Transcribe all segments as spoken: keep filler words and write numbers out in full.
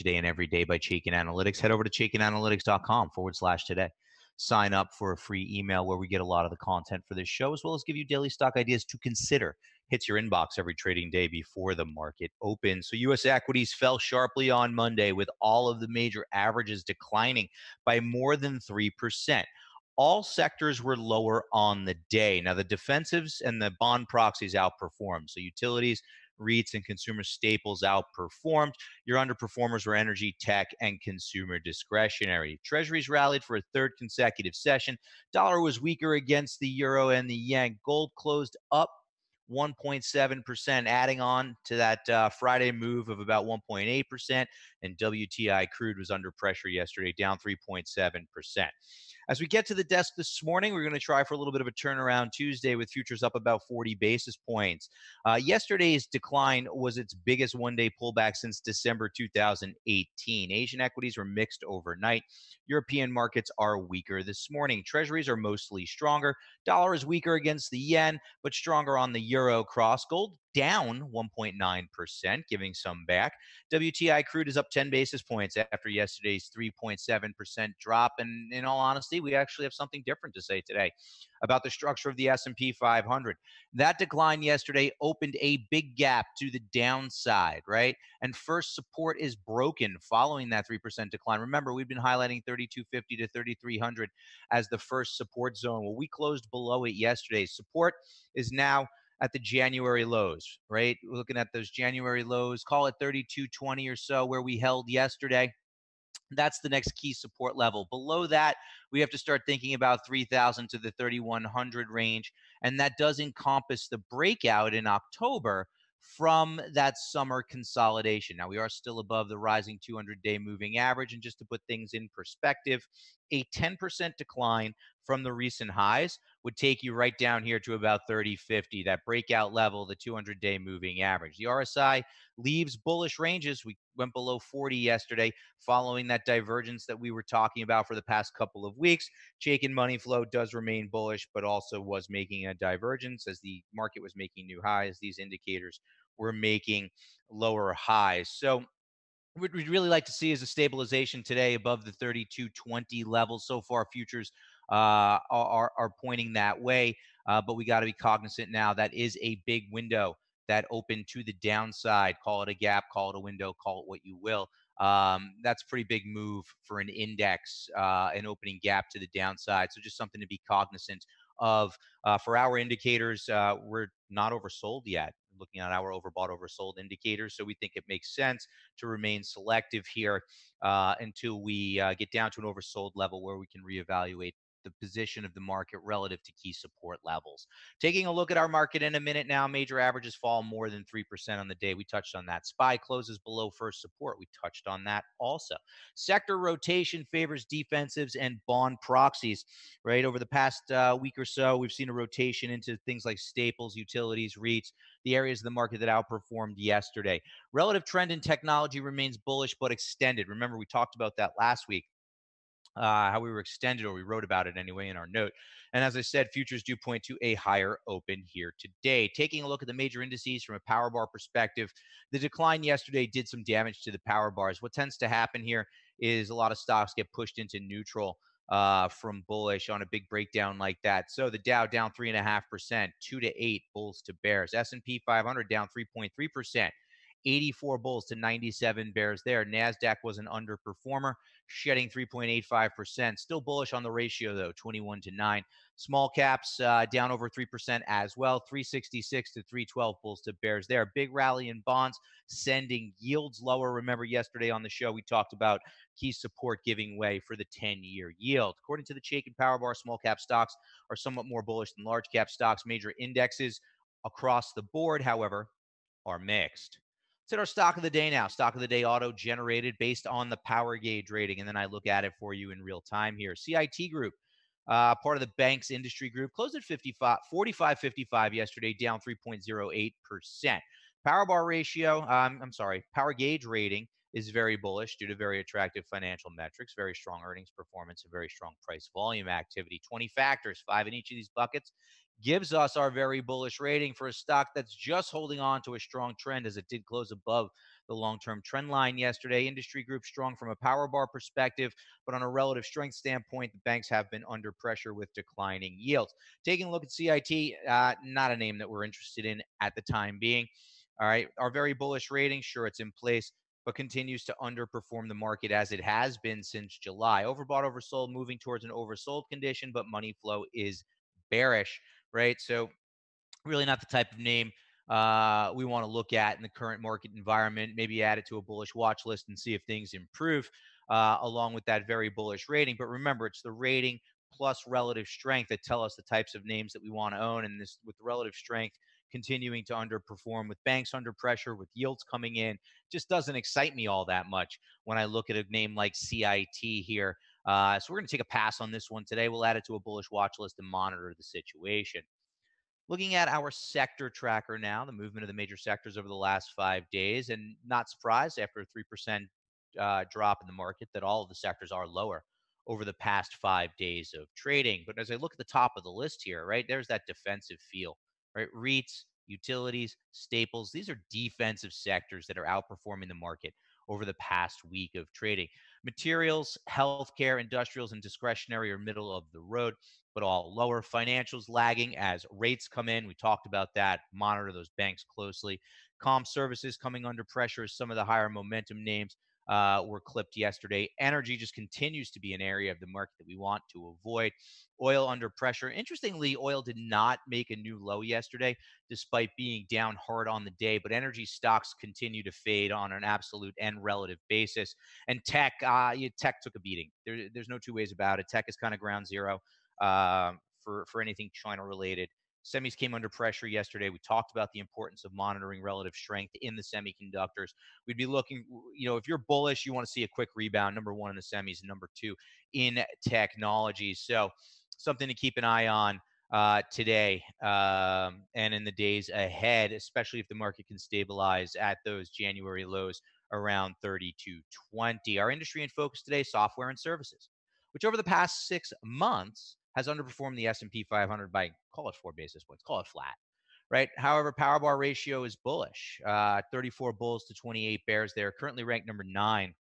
today and every day by Chaikin Analytics. Head over to chaikin analytics dot com forward slash today. Sign up for a free email where we get a lot of the content for this show, as well as give you daily stock ideas to consider. Hits your inbox every trading day before the market opens. So U S equities fell sharply on Monday, with all of the major averages declining by more than three percent. All sectors were lower on the day. Now, the defensives and the bond proxies outperformed. So utilities, REITs, and consumer staples outperformed. Your underperformers were energy, tech, and consumer discretionary. Treasuries rallied for a third consecutive session. Dollar was weaker against the euro and the yen. Gold closed up one point seven percent, adding on to that uh, Friday move of about one point eight percent. And W T I crude was under pressure yesterday, down three point seven percent. As we get to the desk this morning, we're going to try for a little bit of a turnaround Tuesday, with futures up about forty basis points. Uh, yesterday's decline was its biggest one-day pullback since December two thousand eighteen. Asian equities were mixed overnight. European markets are weaker this morning. Treasuries are mostly stronger. Dollar is weaker against the yen, but stronger on the euro. Euro cross. Gold down one point nine percent, giving some back. W T I crude is up ten basis points after yesterday's three point seven percent drop. And in all honesty, we actually have something different to say today about the structure of the S and P five hundred. That decline yesterday opened a big gap to the downside, right? And first support is broken following that three percent decline. Remember, we've been highlighting thirty-two fifty to thirty-three hundred as the first support zone. Well, we closed below it yesterday. Support is now at the January lows, right? We're looking at those January lows, call it thirty-two twenty or so, where we held yesterday. That's the next key support level. Below that, we have to start thinking about three thousand to the thirty-one hundred range. And that does encompass the breakout in October from that summer consolidation. Now, we are still above the rising two hundred day moving average. And just to put things in perspective, a ten percent decline from the recent highs would take you right down here to about thirty fifty, that breakout level, the two hundred day moving average. The R S I leaves bullish ranges. We went below forty yesterday following that divergence that we were talking about for the past couple of weeks. Chaikin money flow does remain bullish, but also was making a divergence as the market was making new highs. These indicators were making lower highs. So what we'd really like to see is a stabilization today above the thirty-two twenty level. So far, futures Uh, are, are pointing that way, uh, but we got to be cognizant now. That is a big window that opened to the downside. Call it a gap, call it a window, call it what you will. Um, that's a pretty big move for an index, uh, an opening gap to the downside. So just something to be cognizant of. Uh, for our indicators, uh, we're not oversold yet. Looking at our overbought, oversold indicators. So we think it makes sense to remain selective here uh, until we uh, get down to an oversold level where we can reevaluate the position of the market relative to key support levels. Taking a look at our market in a minute now, major averages fall more than three percent on the day. We touched on that. S P Y closes below first support. We touched on that also. Sector rotation favors defensives and bond proxies, right? Over the past uh, week or so, we've seen a rotation into things like staples, utilities, REITs, the areas of the market that outperformed yesterday. Relative trend in technology remains bullish but extended. Remember, we talked about that last week. Uh, how we were extended, or we wrote about it anyway in our note. And as I said, futures do point to a higher open here today. Taking a look at the major indices from a power bar perspective, the decline yesterday did some damage to the power bars. What tends to happen here is a lot of stocks get pushed into neutral uh, from bullish on a big breakdown like that. So the Dow down three and a half percent, two to eight bulls to bears. S and P five hundred down three point three percent. eighty-four bulls to ninety-seven bears there. NASDAQ was an underperformer, shedding three point eight five percent. Still bullish on the ratio, though, twenty-one to nine. Small caps uh, down over three percent as well, three sixty-six to three twelve bulls to bears there. Big rally in bonds, sending yields lower. Remember, yesterday on the show, we talked about key support giving way for the ten-year yield. According to the Chaikin Power Bar, small cap stocks are somewhat more bullish than large cap stocks. Major indexes across the board, however, are mixed. At our stock of the day now. Stock of the day auto generated based on the power gauge rating. And then I look at it for you in real time here. C I T Group, uh, part of the banks industry group, closed at forty-five fifty-five yesterday, down three point zero eight percent. Power bar ratio, um, I'm sorry, power gauge rating is very bullish due to very attractive financial metrics, very strong earnings performance, and very strong price volume activity. twenty factors, five in each of these buckets, gives us our very bullish rating for a stock that's just holding on to a strong trend as it did close above the long-term trend line yesterday. Industry group strong from a power bar perspective, but on a relative strength standpoint, the banks have been under pressure with declining yields. Taking a look at C I T, uh, not a name that we're interested in at the time being. All right, our very bullish rating, sure, it's in place, but continues to underperform the market as it has been since July. Overbought, oversold, moving towards an oversold condition, but money flow is bearish, right? So really not the type of name uh, we want to look at in the current market environment. Maybe add it to a bullish watch list and see if things improve uh, along with that very bullish rating. But remember, it's the rating plus relative strength that tell us the types of names that we want to own. And this, with relative strength continuing to underperform, with banks under pressure, with yields coming in, just doesn't excite me all that much when I look at a name like C I T here. Uh, so we're going to take a pass on this one today. We'll add it to a bullish watch list and monitor the situation. Looking at our sector tracker now, the movement of the major sectors over the last five days, and not surprised after a three percent uh, drop in the market that all of the sectors are lower over the past five days of trading. But as I look at the top of the list here, right, there's that defensive feel. Right, REITs, utilities, staples, these are defensive sectors that are outperforming the market over the past week of trading. Materials, healthcare, industrials, and discretionary are middle of the road, but all lower. Financials lagging as rates come in. We talked about that. Monitor those banks closely. Comm services coming under pressure as some of the higher momentum names uh, were clipped yesterday. Energy just continues to be an area of the market that we want to avoid. Oil under pressure. Interestingly, oil did not make a new low yesterday, despite being down hard on the day, but energy stocks continue to fade on an absolute and relative basis. And tech, uh, tech took a beating. There, there's no two ways about it. Tech is kind of ground zero uh, for, for anything China related. Semis came under pressure yesterday. We talked about the importance of monitoring relative strength in the semiconductors. We'd be looking, you know, if you're bullish, you want to see a quick rebound, number one in the semis and number two in technology. So something to keep an eye on uh, today um, and in the days ahead, especially if the market can stabilize at those January lows around thirty-two twenty. Our industry in focus today, software and services, which over the past six months has underperformed the S and P five hundred by, call it four basis points, call it flat, right? However, power bar ratio is bullish, uh, thirty-four bulls to twenty-eight bears. They're currently ranked number nine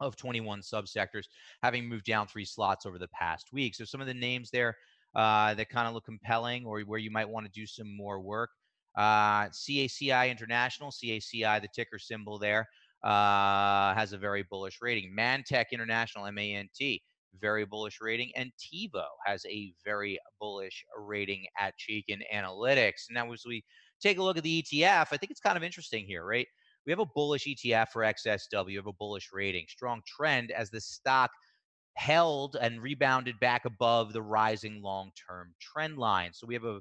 of twenty-one subsectors, having moved down three slots over the past week. So some of the names there uh, that kind of look compelling or where you might want to do some more work. Uh, C A C I International, C A C I, the ticker symbol there, uh, has a very bullish rating. Mantech International, M A N T. Very bullish rating, and TiVo has a very bullish rating at Chaikin Analytics. And now as we take a look at the E T F, I think it's kind of interesting here, right? We have a bullish E T F for X S W, of a bullish rating, strong trend as the stock held and rebounded back above the rising long-term trend line. So we have a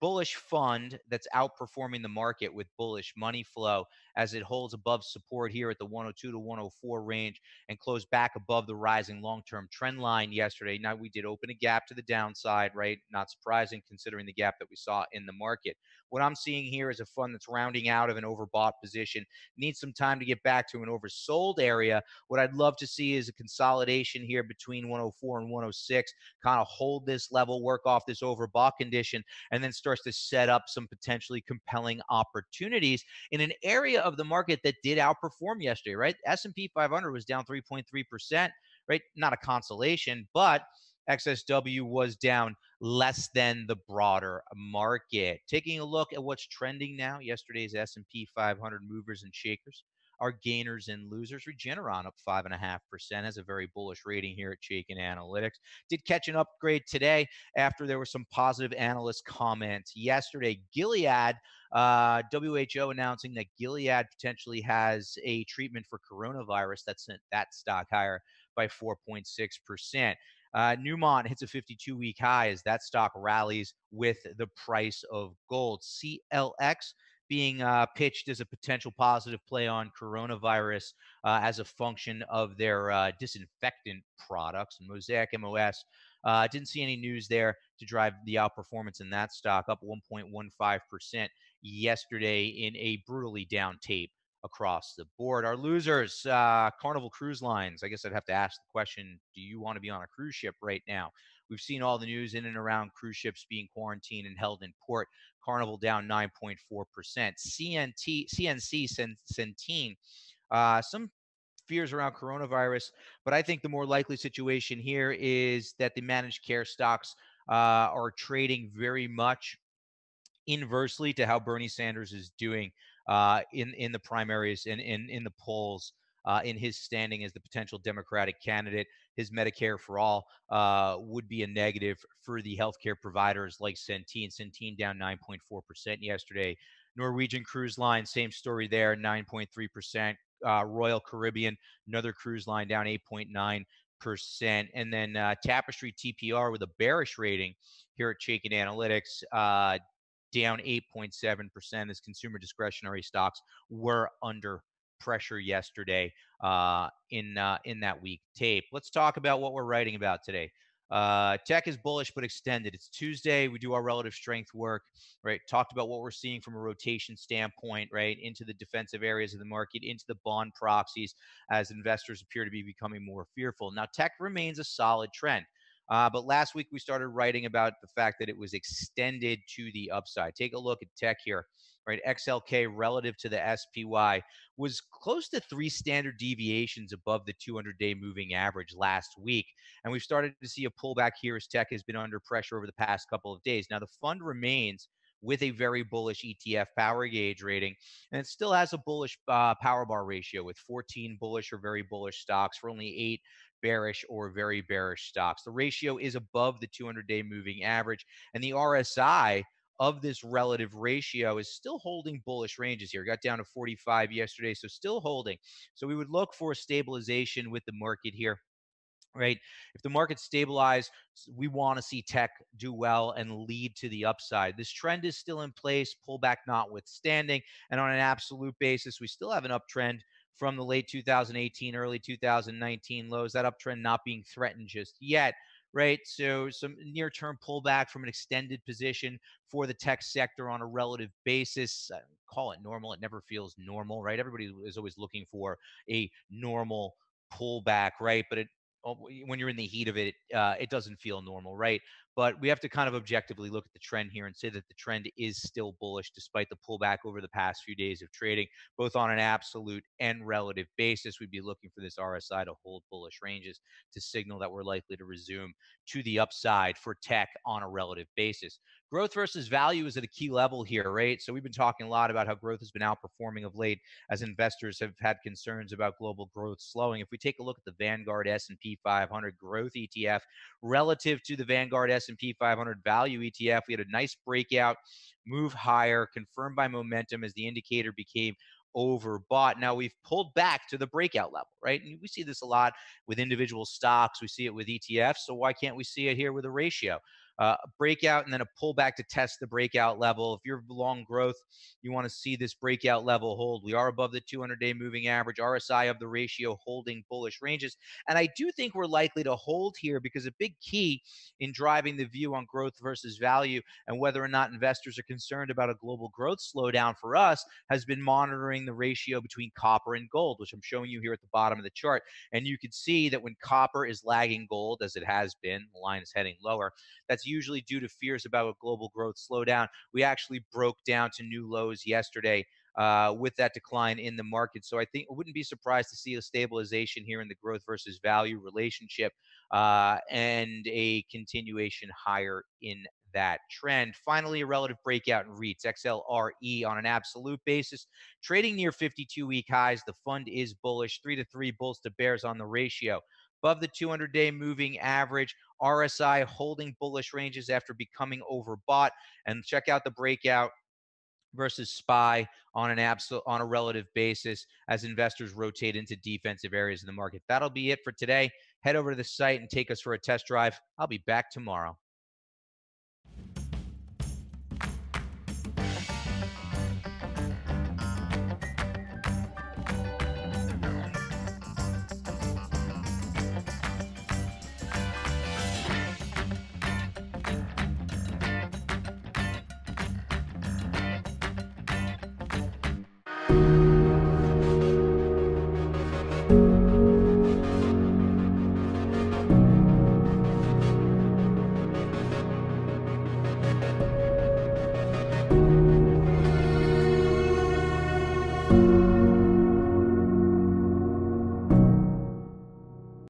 bullish fund that's outperforming the market with bullish money flow as it holds above support here at the one oh two to one oh four range and closed back above the rising long-term trend line yesterday. Now, we did open a gap to the downside, right? Not surprising considering the gap that we saw in the market. What I'm seeing here is a fund that's rounding out of an overbought position, needs some time to get back to an oversold area. What I'd love to see is a consolidation here between one oh four and one oh six, kind of hold this level, work off this overbought condition, and then starts to set up some potentially compelling opportunities in an area of the market that did outperform yesterday, right? S and P five hundred was down three point three percent, right? Not a consolation, but X S W was down less than the broader market. Taking a look at what's trending now, yesterday's S and P five hundred movers and shakers are gainers and losers. Regeneron up five and a half percent, has a very bullish rating here at Chaikin Analytics. Did catch an upgrade today after there were some positive analyst comments yesterday. Gilead, uh, W H O announcing that Gilead potentially has a treatment for coronavirus. That sent that stock higher by four point six percent. Uh, Newmont hits a fifty-two week high as that stock rallies with the price of gold. C L X being uh, pitched as a potential positive play on coronavirus uh, as a function of their uh, disinfectant products. And Mosaic, M O S, uh, didn't see any news there to drive the outperformance in that stock, up one point one five percent yesterday in a brutally down tape across the board. Our losers, uh, Carnival Cruise Lines. I guess I'd have to ask the question, do you want to be on a cruise ship right now? We've seen all the news in and around cruise ships being quarantined and held in port. Carnival down nine point four percent. C N T, C N C, Centene, uh, some fears around coronavirus, but I think the more likely situation here is that the managed care stocks uh, are trading very much inversely to how Bernie Sanders is doing uh, in, in the primaries and in, in, in the polls, uh, in his standing as the potential Democratic candidate. His Medicare for All uh, would be a negative for the healthcare providers like Centene. Centene down nine point four percent yesterday. Norwegian Cruise Line, same story there, nine point three percent. Uh, Royal Caribbean, another cruise line, down eight point nine percent. And then uh, Tapestry T P R with a bearish rating here at Chaikin Analytics, uh, down eight point seven percent as consumer discretionary stocks were under pressure yesterday uh, in, uh, in that week tape. Let's talk about what we're writing about today. Uh, tech is bullish but extended. It's Tuesday. We do our relative strength work, right? Talked about what we're seeing from a rotation standpoint, right? Into the defensive areas of the market, into the bond proxies as investors appear to be becoming more fearful. Now, tech remains a solid trend. Uh, but last week we started writing about the fact that it was extended to the upside. Take a look at tech here, right? X L K relative to the S P Y was close to three standard deviations above the two hundred day moving average last week. And we've started to see a pullback here as tech has been under pressure over the past couple of days. Now, the fund remains with a very bullish E T F power gauge rating, and it still has a bullish uh, power bar ratio with fourteen bullish or very bullish stocks for only eight bearish or very bearish stocks. The ratio is above the two hundred day moving average, and the R S I of this relative ratio is still holding bullish ranges here. Got down to forty-five yesterday, so still holding. So we would look for stabilization with the market here, right? If the market stabilizes, we want to see tech do well and lead to the upside. This trend is still in place, pullback notwithstanding, and on an absolute basis, we still have an uptrend from the late two thousand eighteen, early two thousand nineteen lows. That uptrend not being threatened just yet, right? So some near-term pullback from an extended position for the tech sector on a relative basis. I call it normal. It never feels normal, right? Everybody is always looking for a normal pullback, right? But it, when you're in the heat of it, uh, it doesn't feel normal, right? But we have to kind of objectively look at the trend here and say that the trend is still bullish despite the pullback over the past few days of trading, both on an absolute and relative basis. We'd be looking for this R S I to hold bullish ranges to signal that we're likely to resume to the upside for tech on a relative basis. Growth versus value is at a key level here, right? So we've been talking a lot about how growth has been outperforming of late as investors have had concerns about global growth slowing. If we take a look at the Vanguard S and P five hundred growth E T F relative to the Vanguard S and P five hundred value E T F, we had a nice breakout, move higher, confirmed by momentum as the indicator became overbought. Now we've pulled back to the breakout level, right? And we see this a lot with individual stocks. We see it with E T Fs. So why can't we see it here with a ratio? Uh, a breakout and then a pullback to test the breakout level. If you're long growth, you want to see this breakout level hold. We are above the two hundred day moving average, R S I of the ratio holding bullish ranges. And I do think we're likely to hold here because a big key in driving the view on growth versus value and whether or not investors are concerned about a global growth slowdown for us has been monitoring the ratio between copper and gold, which I'm showing you here at the bottom of the chart. And you can see that when copper is lagging gold, as it has been, the line is heading lower, that's usually due to fears about a global growth slowdown. We actually broke down to new lows yesterday uh, with that decline in the market. So I think I wouldn't be surprised to see a stabilization here in the growth versus value relationship uh, and a continuation higher in that trend. Finally, a relative breakout in REITs, X L R E on an absolute basis, trading near fifty-two week highs. The fund is bullish, three to three bulls to bears on the ratio. Above the two hundred day moving average, R S I holding bullish ranges after becoming overbought. And check out the breakout versus S P Y on an absolute, on a relative basis as investors rotate into defensive areas in the market. That'll be it for today. Head over to the site and take us for a test drive. I'll be back tomorrow.